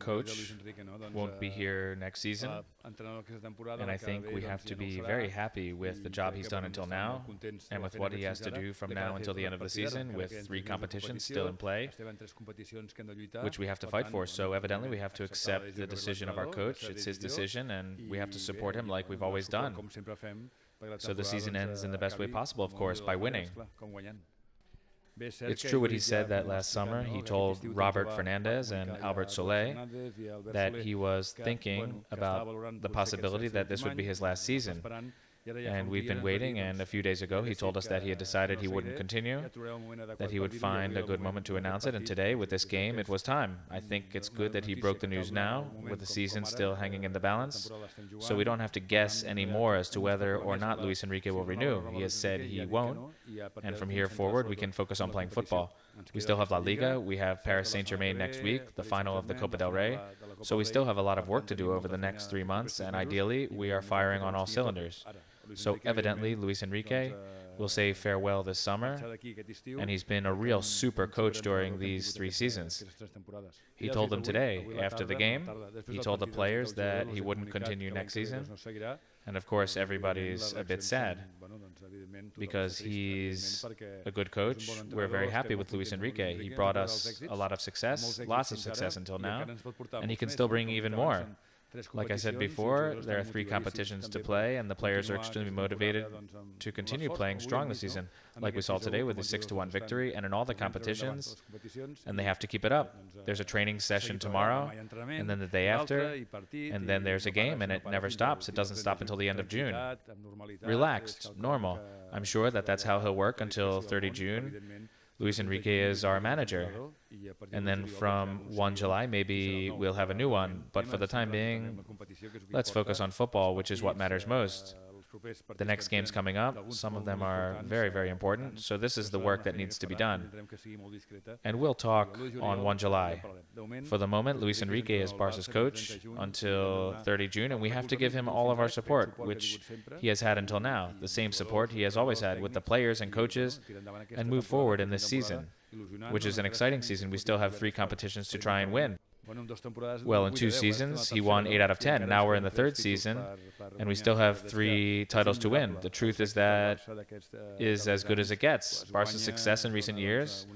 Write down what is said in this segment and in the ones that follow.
coach won't be here next season, and I think we have to be very happy with the job he's done until now and with what he has to do from now until the end of the season, with 3 competitions still in play, which we have to fight for. So evidently we have to accept the decision of our coach. It's his decision, and we have to support him like we've always done. So the season ends in the best way possible, of course, by winning. It's true what he said that last summer he told Robert Fernandez and Albert Solé that he was thinking about the possibility that this would be his last season. And we've been waiting, and a few days ago he told us that he had decided he wouldn't continue, that he would find a good moment to announce it, and today, with this game, it was time. I think it's good that he broke the news now, with the season still hanging in the balance, so we don't have to guess anymore as to whether or not Luis Enrique will renew. He has said he won't, and from here forward we can focus on playing football. We still have La Liga, we have Paris Saint-Germain next week, the final of the Copa del Rey, so we still have a lot of work to do over the next 3 months, and ideally we are firing on all cylinders. So evidently Luis Enrique will say farewell this summer, and he's been a real super coach during these 3 seasons. He told them today, after the game, he told the players that he wouldn't continue next season, and of course everybody's a bit sad, because he's a good coach. We're very happy with Luis Enrique. He brought us a lot of success, lots of success until now, and he can still bring even more. Like I said before, there are 3 competitions to play, and the players are extremely motivated to continue playing strong this season, like we saw today with a 6-1 victory, and in all the competitions, and they have to keep it up. There's a training session tomorrow, and then the day after, and then there's a game, and it never stops. It doesn't stop until the end of June. Relaxed, normal. I'm sure that that's how he'll work until 30 June. Luis Enrique is our manager, and then from 1 July maybe we'll have a new one, but for the time being, let's focus on football, which is what matters most. The next game's coming up, some of them are very, very important, so this is the work that needs to be done. And we'll talk on 1 July. For the moment, Luis Enrique is Barça's coach until 30 June, and we have to give him all of our support, which he has had until now, the same support he has always had with the players and coaches, and move forward in this season, which is an exciting season. We still have 3 competitions to try and win. Well, in 2 seasons, he won 8 out of 10. Now we're in the 3rd season, and we still have 3 titles to win. The truth is that is as good as it gets. Barça's success in recent years,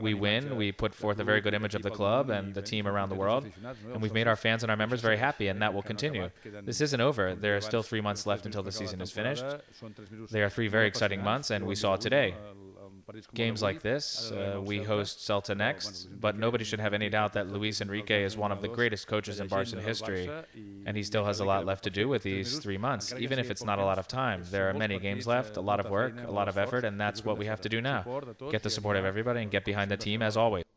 we win, we put forth a very good image of the club and the team around the world, and we've made our fans and our members very happy, and that will continue. This isn't over. There are still 3 months left until the season is finished. They are 3 very exciting months, and we saw today. Games like this, we host Celta next, but nobody should have any doubt that Luis Enrique is one of the greatest coaches in Barça history, and he still has a lot left to do with these 3 months, even if it's not a lot of time. There are many games left, a lot of work, a lot of effort, and that's what we have to do now. Get the support of everybody and get behind the team as always.